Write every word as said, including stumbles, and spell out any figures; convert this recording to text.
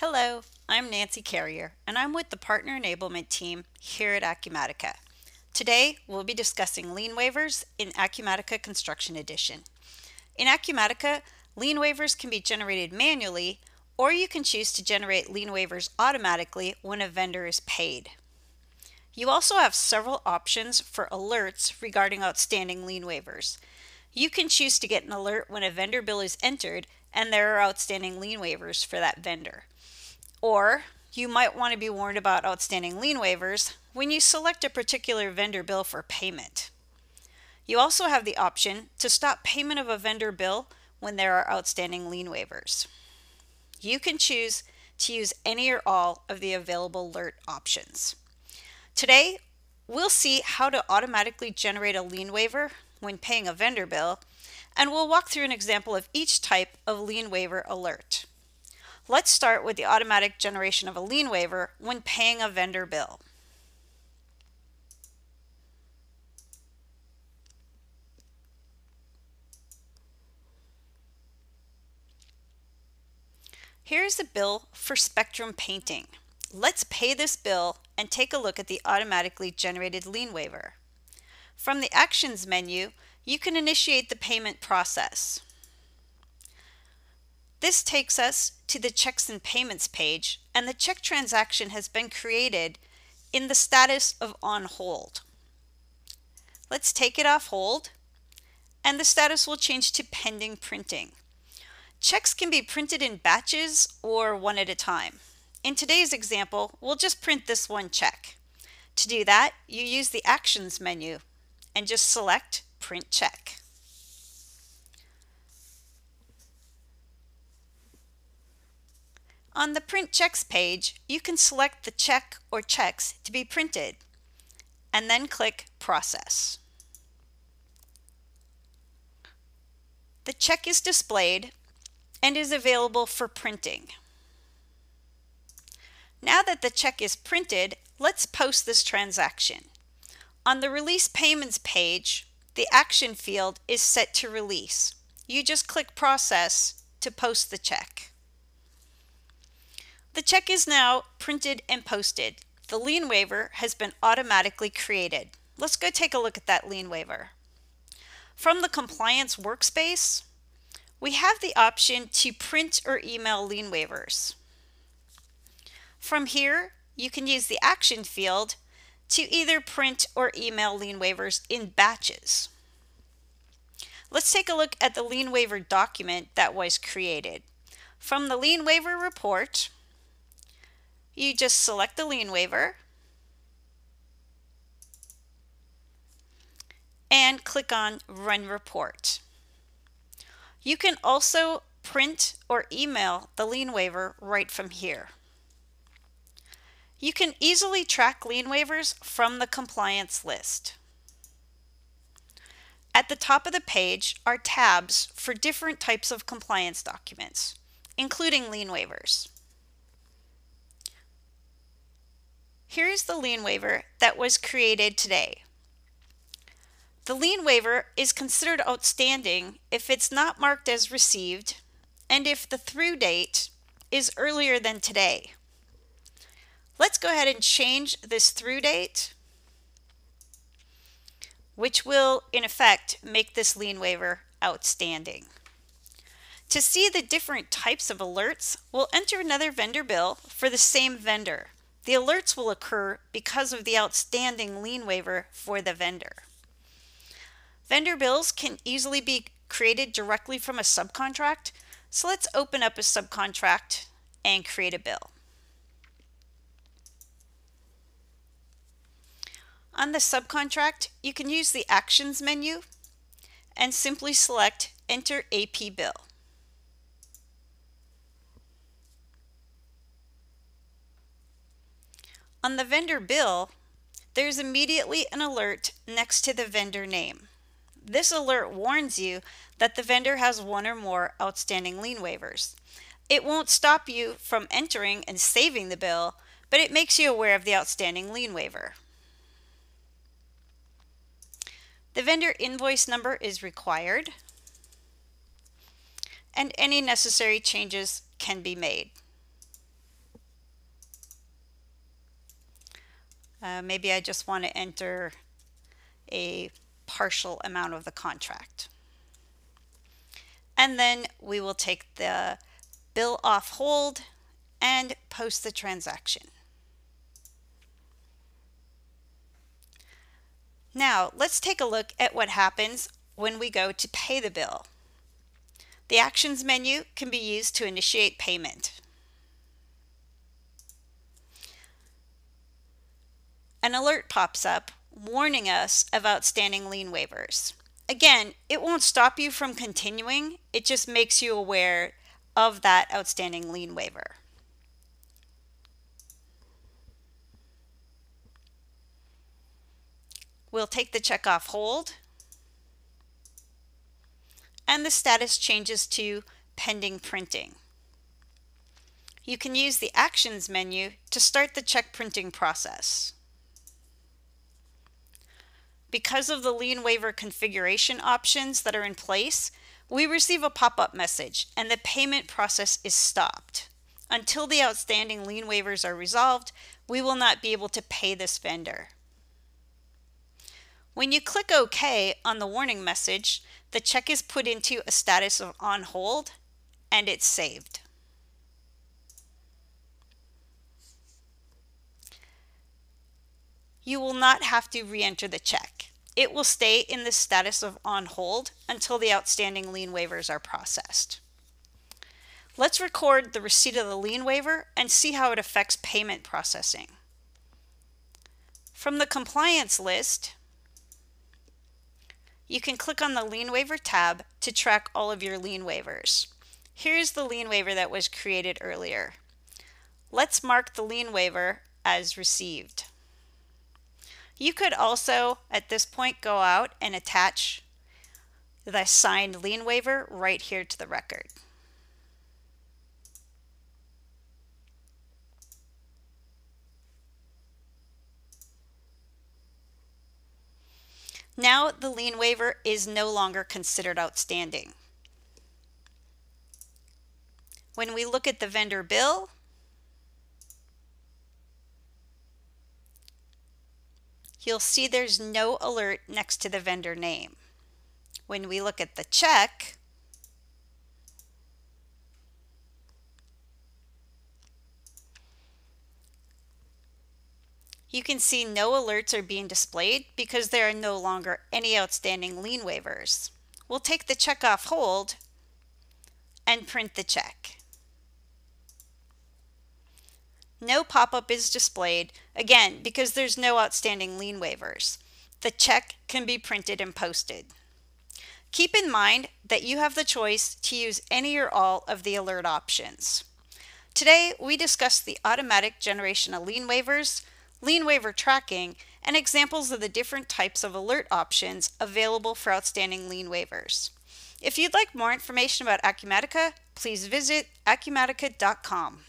Hello, I'm Nancy Carrier, and I'm with the Partner Enablement team here at Acumatica. Today, we'll be discussing lien waivers in Acumatica Construction Edition. In Acumatica, lien waivers can be generated manually, or you can choose to generate lien waivers automatically when a vendor is paid. You also have several options for alerts regarding outstanding lien waivers. You can choose to get an alert when a vendor bill is entered and there are outstanding lien waivers for that vendor. Or you might want to be warned about outstanding lien waivers when you select a particular vendor bill for payment. You also have the option to stop payment of a vendor bill when there are outstanding lien waivers. You can choose to use any or all of the available alert options. Today, we'll see how to automatically generate a lien waiver when paying a vendor bill, and we'll walk through an example of each type of lien waiver alert. Let's start with the automatic generation of a lien waiver when paying a vendor bill. Here's a bill for Spectrum Painting. Let's pay this bill and take a look at the automatically generated lien waiver. From the Actions menu, you can initiate the payment process. This takes us to the Checks and Payments page, and the check transaction has been created in the status of on hold. Let's take it off hold, and the status will change to pending printing. Checks can be printed in batches or one at a time. In today's example, we'll just print this one check. To do that, you use the Actions menu and just select Print Check. On the Print Checks page, you can select the check or checks to be printed and then click Process. The check is displayed and is available for printing. Now that the check is printed, let's post this transaction. On the Release Payments page, the action field is set to Release. You just click Process to post the check. The check is now printed and posted. The lien waiver has been automatically created. Let's go take a look at that lien waiver. From the Compliance workspace, we have the option to print or email lien waivers. From here, you can use the action field to either print or email lien waivers in batches. Let's take a look at the lien waiver document that was created. From the lien waiver report, you just select the lien waiver and click on Run Report. You can also print or email the lien waiver right from here. You can easily track lien waivers from the Compliance list. At the top of the page are tabs for different types of compliance documents, including lien waivers. Here is the lien waiver that was created today. The lien waiver is considered outstanding if it's not marked as received and if the through date is earlier than today. Let's go ahead and change this through date, which will, in effect, make this lien waiver outstanding. To see the different types of alerts, we'll enter another vendor bill for the same vendor. The alerts will occur because of the outstanding lien waiver for the vendor. Vendor bills can easily be created directly from a subcontract, so let's open up a subcontract and create a bill. On the subcontract, you can use the Actions menu and simply select Enter A P Bill. On the vendor bill, there's immediately an alert next to the vendor name. This alert warns you that the vendor has one or more outstanding lien waivers. It won't stop you from entering and saving the bill, but it makes you aware of the outstanding lien waiver. The vendor invoice number is required, and any necessary changes can be made. Uh, maybe I just want to enter a partial amount of the contract. And then we will take the bill off hold and post the transaction. Now let's take a look at what happens when we go to pay the bill. The Actions menu can be used to initiate payment. An alert pops up warning us of outstanding lien waivers. Again, it won't stop you from continuing, it just makes you aware of that outstanding lien waiver. We'll take the check off hold, and the status changes to pending printing. You can use the Actions menu to start the check printing process. Because of the lien waiver configuration options that are in place, we receive a pop-up message and the payment process is stopped. Until the outstanding lien waivers are resolved, we will not be able to pay this vendor. When you click OK on the warning message, the check is put into a status of on hold and it's saved. You will not have to re-enter the check. It will stay in the status of on hold until the outstanding lien waivers are processed. Let's record the receipt of the lien waiver and see how it affects payment processing. From the compliance list, you can click on the lien waiver tab to track all of your lien waivers. Here's the lien waiver that was created earlier. Let's mark the lien waiver as received. You could also, at this point, go out and attach the signed lien waiver right here to the record. Now the lien waiver is no longer considered outstanding. When we look at the vendor bill, you'll see there's no alert next to the vendor name. When we look at the check, you can see no alerts are being displayed because there are no longer any outstanding lien waivers. We'll take the check off hold and print the check. No pop-up is displayed, again, because there's no outstanding lien waivers. The check can be printed and posted. Keep in mind that you have the choice to use any or all of the alert options. Today, we discussed the automatic generation of lien waivers, lien waiver tracking, and examples of the different types of alert options available for outstanding lien waivers. If you'd like more information about Acumatica, please visit acumatica dot com.